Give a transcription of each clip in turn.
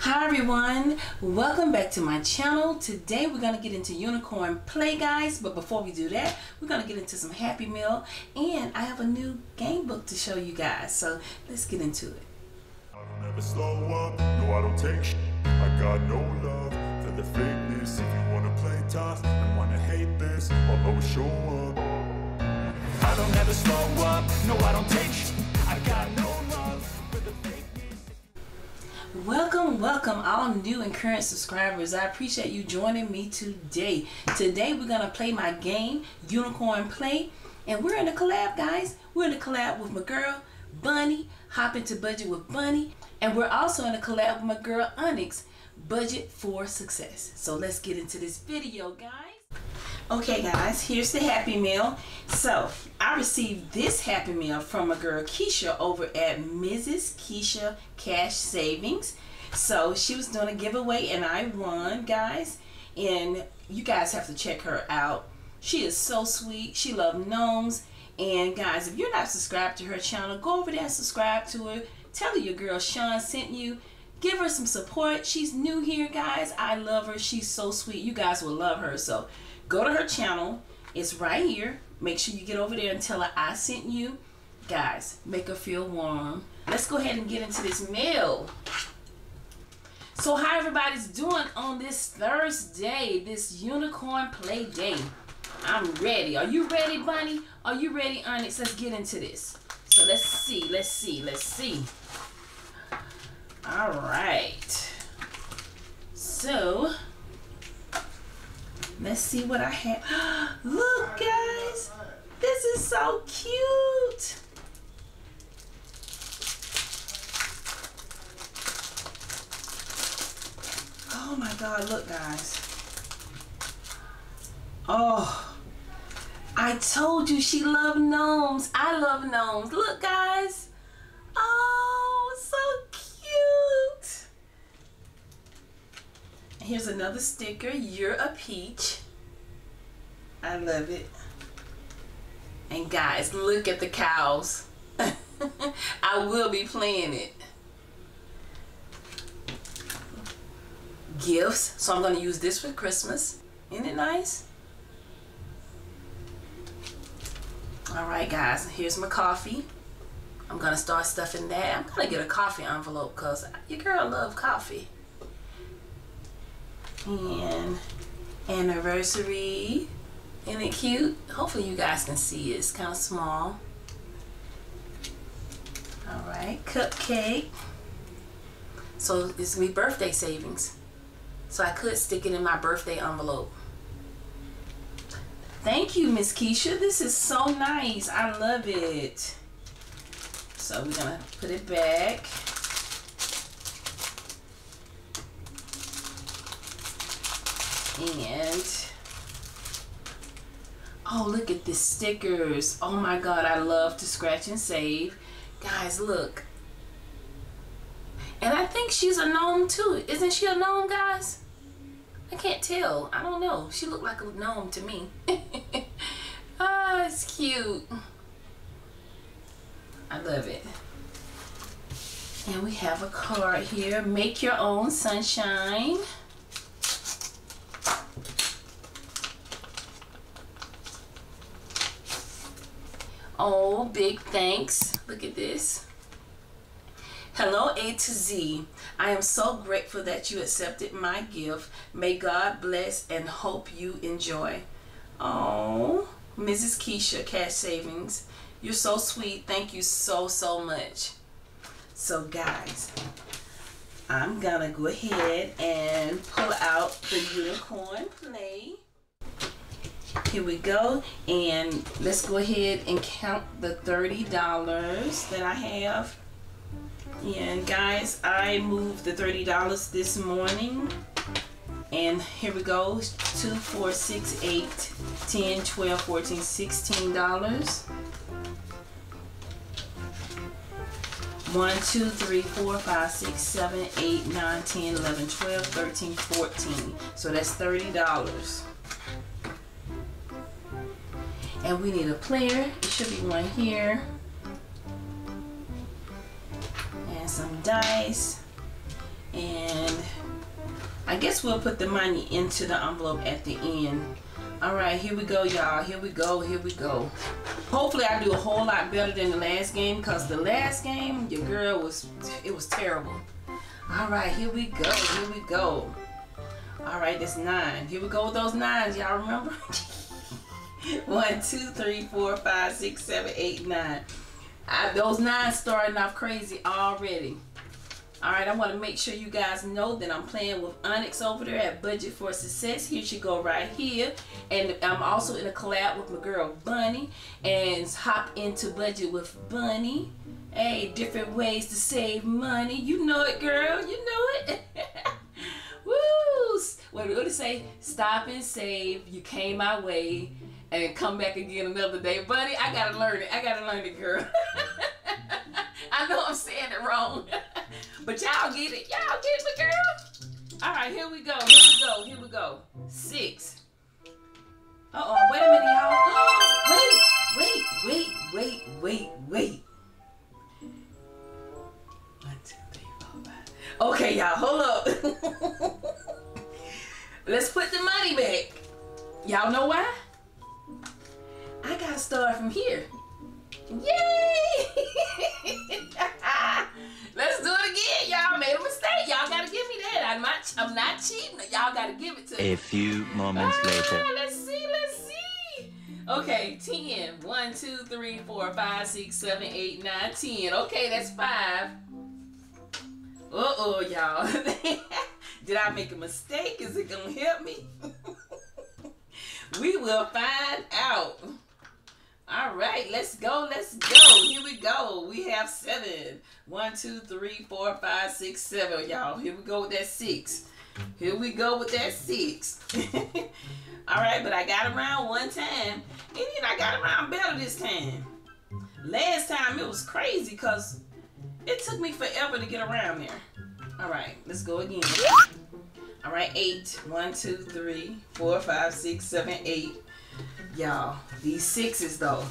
Hi everyone, welcome back to my channel. Today we're going to get into Unicorn Play, guys, but before we do that, we're going to get into some Happy Meal, and I have a new game book to show you guys, so let's get into it. I don't ever slow up, no I don't take shit. I got no love for the fakeness. If you want to play tough and want to hate this, I'll always show up. I don't ever slow up, no I don't take shit. I got no love for the fakeness. Welcome all new and current subscribers. I appreciate you joining me today. Today we're gonna play my game, Unicorn Play, and we're in a collab, guys. We're in a collab with my girl Bunny, Hop Into Budget with Bunny, and we're also in a collab with my girl Onyx, Budget for Success. So let's get into this video, guys. Okay guys, here's the Happy Meal. So I received this Happy Meal from my girl Keisha over at Mrs. Keisha Cash Savings. So she was doing a giveaway and I won, guys, and you guys have to check her out. She is so sweet. She loves gnomes. And guys, if you're not subscribed to her channel, go over there and subscribe to her. Tell her your girl Sean sent you. Give her some support. She's new here, guys. I love her. She's so sweet. You guys will love her. So go to her channel. It's right here. Make sure you get over there and tell her I sent you. Guys, make her feel warm. Let's go ahead and get into this meal. So how everybody's doing on this Thursday, this Unicorn Play Day? I'm ready. Are you ready, Bunny? Are you ready, Onyx? Let's get into this. So let's see. All right. So let's see what I have. Look, guys, this is so cute. Oh my God, look, guys. Oh, I told you she loved gnomes. I love gnomes. Look, guys. Oh, so cute. Here's another sticker. You're a peach. I love it. And guys, look at the cows. I will be playing it. Gifts. So I'm going to use this for Christmas. Isn't it nice? Alright guys, here's my coffee. I'm going to start stuffing that. I'm going to get a coffee envelope because your girl loves coffee. And anniversary. Isn't it cute? Hopefully you guys can see it. It's kind of small. Alright, cupcake. So it's me birthday savings. So I could stick it in my birthday envelope. Thank you, Miss Keisha. This is so nice. I love it. So we're gonna put it back. And oh, look at the stickers. Oh my God, I love to scratch and save. Guys, look. And I think she's a gnome too. Isn't she a gnome, guys? I can't tell. I don't know. She looked like a gnome to me. Ah, oh, it's cute. I love it. And we have a card here. Make your own sunshine. Oh, big thanks. Look at this. Hello A to Z. I am so grateful that you accepted my gift. May God bless and hope you enjoy. Oh, Mrs. Keisha Cash Savings. You're so sweet. Thank you so much. So guys, I'm gonna go ahead and pull out the Unicorn Play. Here we go, and let's go ahead and count the $30 that I have. And guys, I moved the $30 this morning, and here we go, 2, 4, 6, 8, 10, 12, 14, $16. 1, 2, 3, 4, 5, 6, 7, 8, 9, 10, 11, 12, 13, 14. So that's $30. And we need a player. It should be one here. Some dice, and I guess we'll put the money into the envelope at the end. Alright, here we go, y'all. Here we go, here we go. Hopefully I do a whole lot better than the last game, because the last game, your girl was, it was terrible. Alright, here we go, here we go. Alright, that's 9. Here we go with those 9s, y'all remember? 1, 2, 3, 4, 5, 6, 7, 8, 9. Those 9s starting off crazy already. Alright, I want to make sure you guys know that I'm playing with Onyx over there at Budget for Success. Here she go right here. And I'm also in a collab with my girl Bunny. And hop into Budget with Bunny. Hey, different ways to save money. You know it, girl. You know it. Woo! What did it say? Stop and save. You came my way. And come back again another day. Bunny, I gotta learn it. I gotta learn it, girl. I know I'm saying it wrong. But y'all get it. Y'all get it, girl. All right, here we go. Here we go. Here we go. 6. Uh-oh. Wait a minute, y'all. Wait. 1, 2, 3, 4, 5. Okay, y'all. Hold up. Let's put the money back. Y'all know why? I got to start from here. Yay! Let's do it again. Y'all made a mistake. Y'all gotta give me that. I'm not cheating. Y'all gotta give it to me. A few moments later. Let's see. Let's see. Okay, 10. 1, 2, 3, 4, 5, 6, 7, 8, 9, 10. Okay, that's 5. Uh-oh, y'all. Did I make a mistake? Is it gonna help me? We will find out. All right, let's go, let's go. Here we go. We have 7. 1, 2, 3, 4, 5, 6, 7, y'all. Here we go with that 6. Here we go with that 6. All right, but I got around one time. And then I got around better this time. Last time it was crazy because it took me forever to get around there. All right, let's go again. All right, 8. 1, 2, 3, 4, 5, 6, 7, 8. Y'all, these 6s though.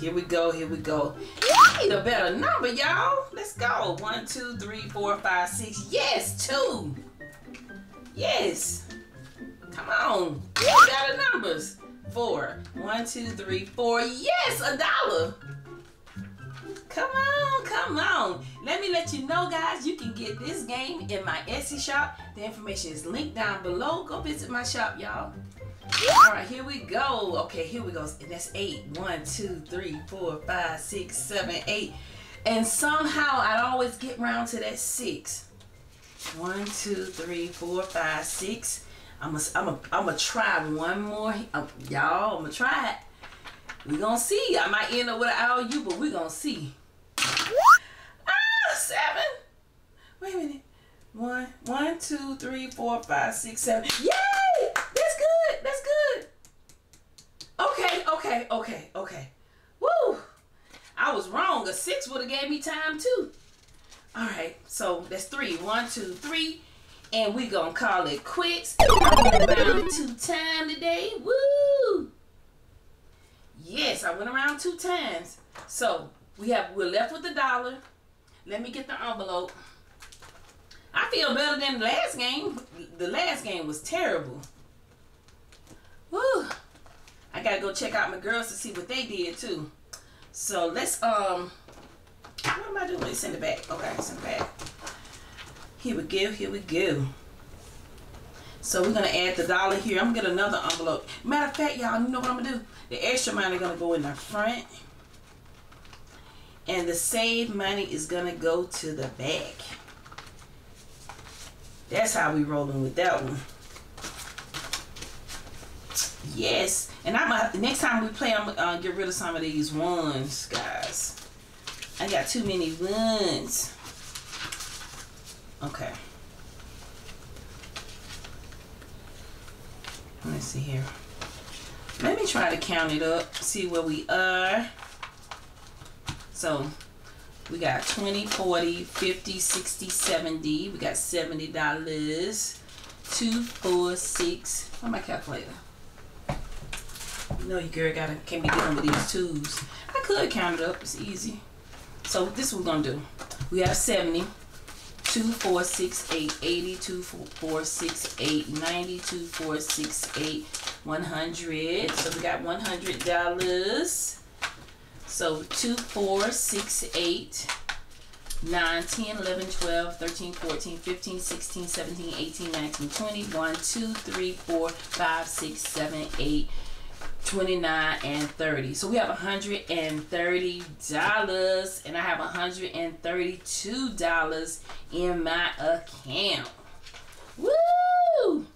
Here we go, here we go. I need a better number, y'all. Let's go. 1, 2, 3, 4, 5, 6. Yes, 2. Yes. Come on. We got the numbers. 4. 1, 2, 3, 4. Yes, $1. Come on, come on. Let me let you know, guys, you can get this game in my Etsy shop. The information is linked down below. Go visit my shop, y'all. All right, here we go. Okay, here we go. And that's 8. 1, 2, 3, 4, 5, 6, 7, 8. And somehow I always get round to that 6. 1, 2, 3, 4, 5, 6. I'm a try one more. Y'all, I'm going to try it. We're going to see. I might end up with an IOU, but we're going to see. 7. Wait a minute. 1, 2, 3, 4, 5, 6, 7. Yay! That's good. That's good. Okay, okay, okay, okay. Woo! I was wrong. A 6 would have gave me time too. All right, so that's 3. 1, 2, 3. And we're going to call it quits. I went around 2 times today. Woo! Yes, I went around 2 times. So we're left with $1. Let me get the envelope. I feel better than the last game. The last game was terrible. Woo! I gotta go check out my girls to see what they did too. So let's what am I doing? Send it back. Okay, send it back. Here we go. Here we go. So we're gonna add the $1 here. I'm gonna get another envelope. Matter of fact, y'all, you know what I'm gonna do? The extra money gonna go in the front. And the saved money is gonna go to the back. That's how we rolling with that one. Yes, and I'm gonna, next time we play, I'm gonna get rid of some of these ones, guys. I got too many ones. Okay. Let's see here. Let me try to count it up. See where we are. So we got 20, 40, 50, 60, 70. We got $70. 2, 4, 6. Where's my calculator? You know your girl can't be dealing with these 2s. I could count it up. It's easy. So this is what we're going to do. We have 70. 2, 4, 6, 8, 80, 2, 4, 6, 8, 90, 2, 4, 6, 8, 100. So we got $100. So 2, 4, 6, 8, 9, 10, 11, 12, 13, 14, 15, 16, 17, 18, 19, 20, 1, 2, 3, 4, 5, 6, 7, 8, 29, and 30. So we have $130, and I have $132 in my account. Woo!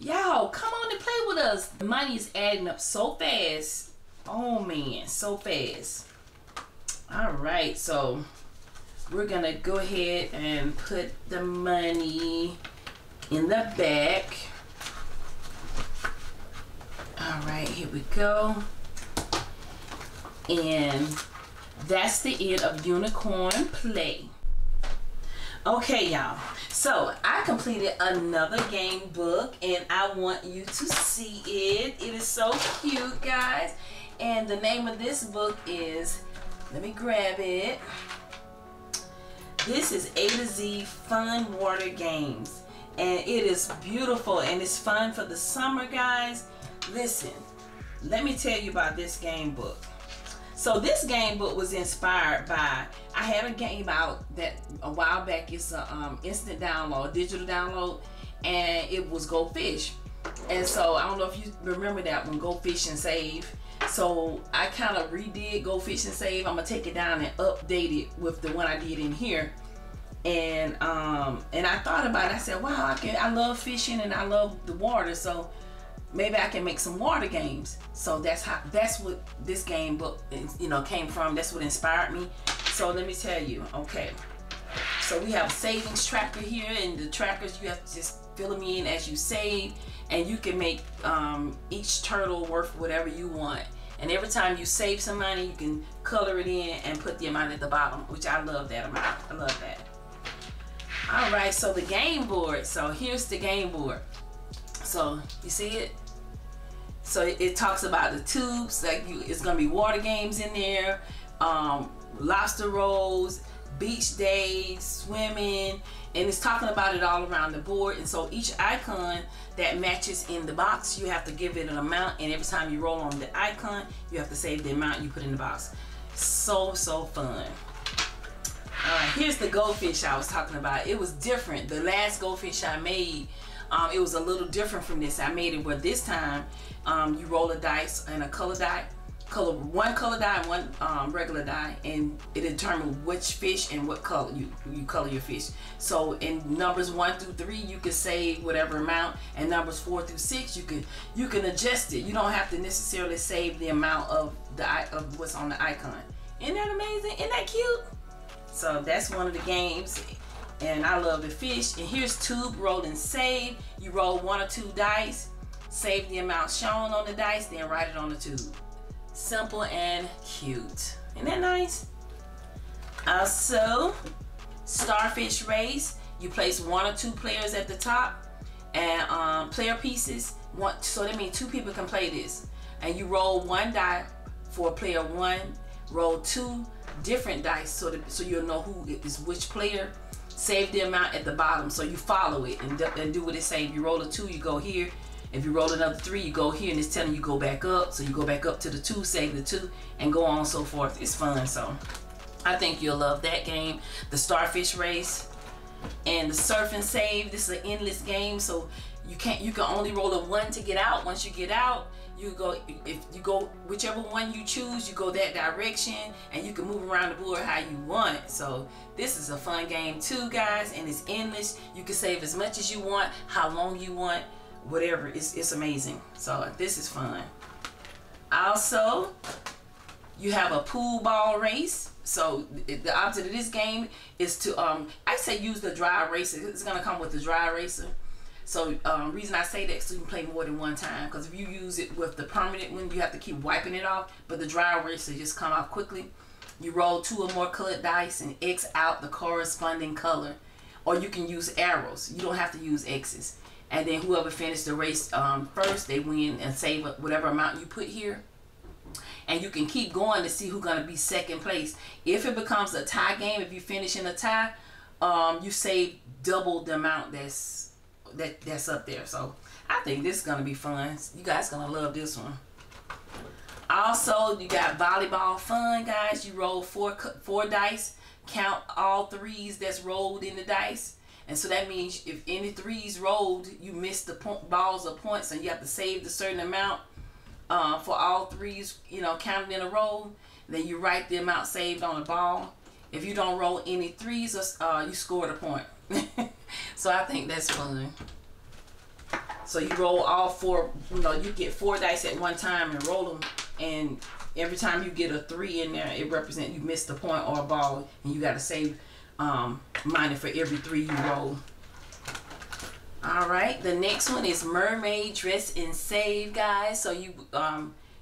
Y'all, come on and play with us. The money is adding up so fast. Oh man, so fast. All right, so we're gonna go ahead and put the money in the back. All right, here we go. And that's the end of Unicorn Play. Okay, y'all. So I completed another game book, and I want you to see it. It is so cute, guys. And the name of this book is, let me grab it. This is A to Z Fun Water Games. And it is beautiful, and it's fun for the summer, guys. Listen, let me tell you about this game book. So this game book was inspired by, I had a game out that a while back. It's an instant download, digital download, and it was Go Fish. And so I don't know if you remember that one, Go Fish and Save. So I kind of redid Go Fish and Save. I'm gonna take it down and update it with the one I did in here. And I thought about it. I said, wow, I love fishing and I love the water. So maybe I can make some water games. So that's what this game book, you know, came from. That's what inspired me. So let me tell you. Okay, so we have a savings tracker here, and the trackers, you have to just fill them in as you save, and you can make each turtle worth whatever you want. And every time you save some money, you can color it in and put the amount at the bottom, which I love that amount. I love that. All right, so the game board. So here's the game board. So you see it? So it talks about the tubes, like it's gonna be water games in there, lobster rolls, beach days, swimming, and it's talking about it all around the board. And so each icon that matches in the box, you have to give it an amount, and every time you roll on the icon, you have to save the amount you put in the box. So fun. All right, here's the Go Fish I was talking about. It was different. The last Go Fish I made, it was a little different from this. I made it where this time you roll a dice and a color die, one color die and one regular die, and it determines which fish and what color you color your fish. So in numbers 1 through 3, you can save whatever amount, and numbers 4 through 6, you can adjust it. You don't have to necessarily save the amount of what's on the icon. Isn't that amazing? Isn't that cute? So that's one of the games. And I love the fish. And here's tube, roll and save. You roll 1 or 2 dice, save the amount shown on the dice, then write it on the tube. Simple and cute. Isn't that nice? Also, starfish race. You place 1 or 2 players at the top, and player pieces. So that means 2 people can play this. And you roll 1 die for player 1. Roll 2 different dice so you'll know who is which player. Save the amount at the bottom, so you follow it and do what it says. If you roll a 2, you go here. If you roll another 3, you go here, and it's telling you go back up. So you go back up to the 2, save the 2, and go on so forth. It's fun, so I think you'll love that game. The starfish race and the surf and save. This is an endless game, so you can only roll a 1 to get out. Once you get out, if you go whichever one you choose, you go that direction, and you can move around the board how you want. So this is a fun game too, guys, and it's endless. You can save as much as you want, how long you want, whatever. It's amazing. So this is fun. Also, you have a pool ball race. So the object of this game is to I say use the dry eraser. It's gonna come with the dry eraser. So reason I say that, so you can play more than one time, because if you use it with the permanent one, you have to keep wiping it off, but the dry eraser just come off quickly. You roll 2 or more colored dice and X out the corresponding color, or you can use arrows. You don't have to use X's. And then whoever finished the race first, they win and save whatever amount you put here. And you can keep going to see who's gonna be second place. If it becomes a tie game, if you finish in a tie, you save double the amount that's up there. So I think this is gonna be fun. You guys gonna love this one. Also, you got volleyball fun, guys. You roll four dice, count all threes that's rolled in the dice. And so that means if any threes rolled, you miss the balls or points, and you have to save a certain amount for all threes, you know, counted in a roll. Then you write the amount saved on the ball. If you don't roll any threes, you scored a point. So I think that's fun. So you roll all four, you know, you get four dice at one time and roll them. And every time you get a three in there, it represents you missed a point or a ball, and you got to save money for every three you roll. All right, the next one is Mermaid Dress and Save, guys. So you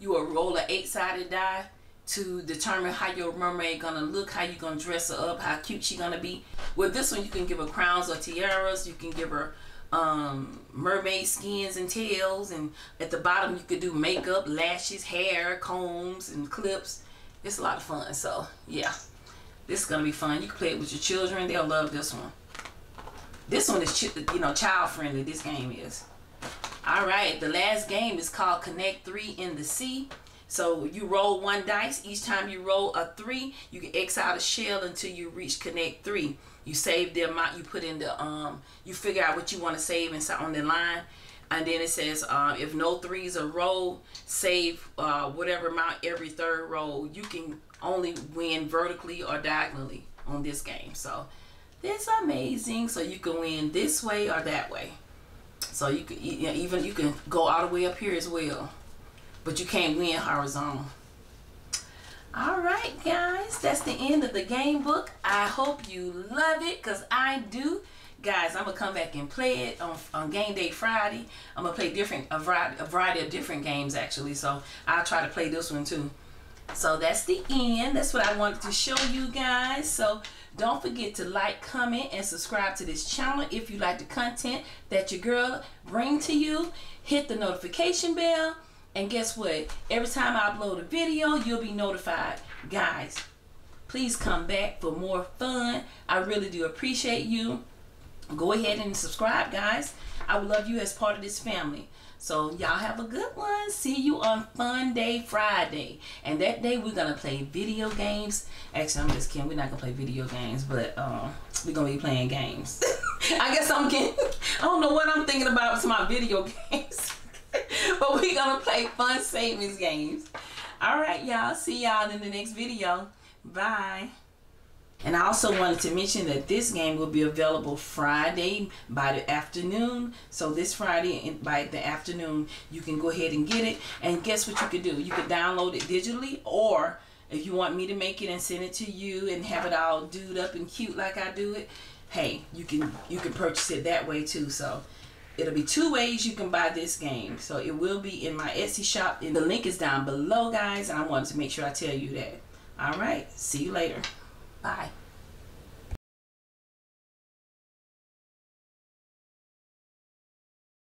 will roll an 8-sided die to determine how your mermaid gonna look, how you gonna dress her up, how cute she gonna be. With this one, you can give her crowns or tiaras. You can give her mermaid skins and tails, and at the bottom you could do makeup, lashes, hair, combs, and clips. It's a lot of fun. So yeah, this is gonna be fun. You can play it with your children. They'll love this one. This one is, you know, child friendly. This game is. All right, the last game is called Connect 3 in the Sea. So you roll one dice. Each time you roll a 3, you can X out a shell until you reach Connect 3. You save the amount you put in the, you figure out what you want to save inside on the line. And then it says, if no threes are rolled, save whatever amount every third roll. You can only win vertically or diagonally on this game. So that's amazing. So you can win this way or that way. So you can, even you can go all the way up here as well. But you can't win horizontal. Alright guys, that's the end of the game book. I hope you love it, because I do. Guys, I'm going to come back and play it on Game Day Friday. I'm going to play a variety of different games, actually. So I'll try to play this one too. So that's the end. That's what I wanted to show you guys. So don't forget to like, comment, and subscribe to this channel. If you like the content that your girl brings to you, hit the notification bell. And guess what? Every time I upload a video, you'll be notified. Guys, please come back for more fun. I really do appreciate you. Go ahead and subscribe, guys. I would love you as part of this family. So y'all have a good one. See you on Fun Day Friday. And that day we're going to play video games. Actually, I'm just kidding. We're not going to play video games, but we're going to be playing games. I guess I'm kidding. I don't know what I'm thinking about with my video games. But we're gonna play fun savings games. All right, y'all. See y'all in the next video. Bye. And I also wanted to mention that this game will be available Friday by the afternoon. So this Friday by the afternoon, you can go ahead and get it. And guess what you could do? You could download it digitally, or if you want me to make it and send it to you and have it all dude up and cute like I do it, hey, you can purchase it that way too. So it'll be two ways you can buy this game. So it will be in my Etsy shop, and the link is down below, guys. And I wanted to make sure I tell you that. All right, see you later. Bye.